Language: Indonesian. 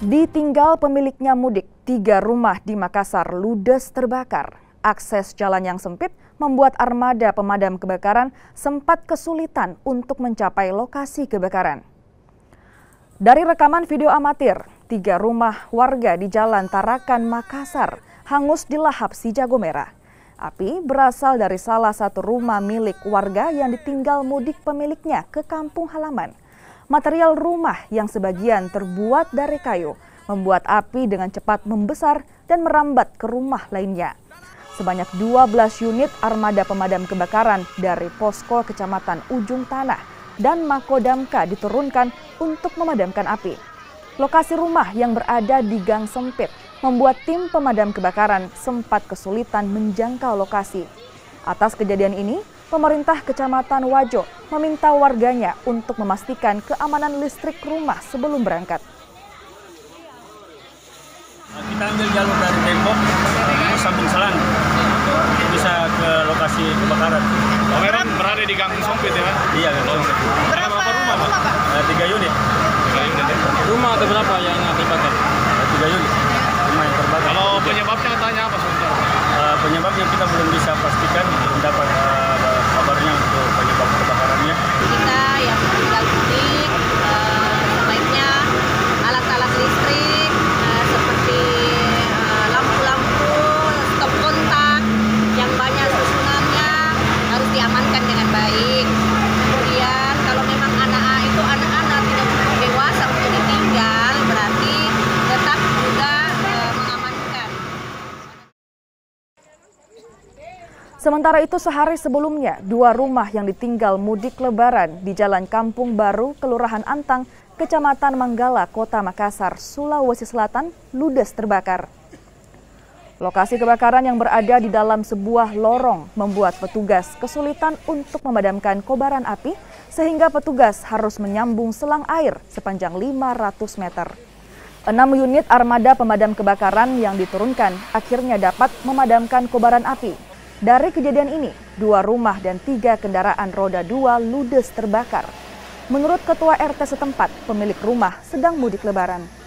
Ditinggal pemiliknya mudik, 3 rumah di Makassar ludes terbakar. Akses jalan yang sempit membuat armada pemadam kebakaran sempat kesulitan untuk mencapai lokasi kebakaran. Dari rekaman video amatir, 3 rumah warga di Jalan Tarakan, Makassar hangus dilahap si jago merah. Api berasal dari salah satu rumah milik warga yang ditinggal mudik pemiliknya ke kampung halaman. Material rumah yang sebagian terbuat dari kayu membuat api dengan cepat membesar dan merambat ke rumah lainnya. Sebanyak 12 unit armada pemadam kebakaran dari Posko Kecamatan Ujung Tanah dan Mako Damka diturunkan untuk memadamkan api. Lokasi rumah yang berada di gang sempit membuat tim pemadam kebakaran sempat kesulitan menjangkau lokasi. Atas kejadian ini, pemerintah Kecamatan Wajo meminta warganya untuk memastikan keamanan listrik rumah sebelum berangkat. Kita ambil jalur dari tembok, sambung selang, bisa ke lokasi kebakaran. Kebakaran berada di gang sempit ya? Iya, gang sempit. Berapa rumah, Pak? 3 unit. 3 unit. Rumah ada berapa yang terbakar? 3 unit. Rumah yang terbakar. Kalau penyebabnya tanya apa, Saudara? Penyebabnya kita belum bisa pastikan, belum dapat kabarnya untuk penyebab kebakarannya. Kita yang tinggal mudik, selainnya alat-alat listrik seperti lampu-lampu, stop kontak yang banyak susunannya harus diamankan dengan baik. Kemudian kalau memang anak-anak tidak cukup dewasa untuk ditinggal, berarti tetap juga mengamankan. Sementara itu, sehari sebelumnya, 2 rumah yang ditinggal mudik lebaran di Jalan Kampung Baru, Kelurahan Antang, Kecamatan Manggala, Kota Makassar, Sulawesi Selatan, ludes terbakar. Lokasi kebakaran yang berada di dalam sebuah lorong membuat petugas kesulitan untuk memadamkan kobaran api, sehingga petugas harus menyambung selang air sepanjang 500 meter. 6 unit armada pemadam kebakaran yang diturunkan akhirnya dapat memadamkan kobaran api. Dari kejadian ini, 2 rumah dan 3 kendaraan roda 2 ludes terbakar. Menurut Ketua RT setempat, pemilik rumah sedang mudik lebaran.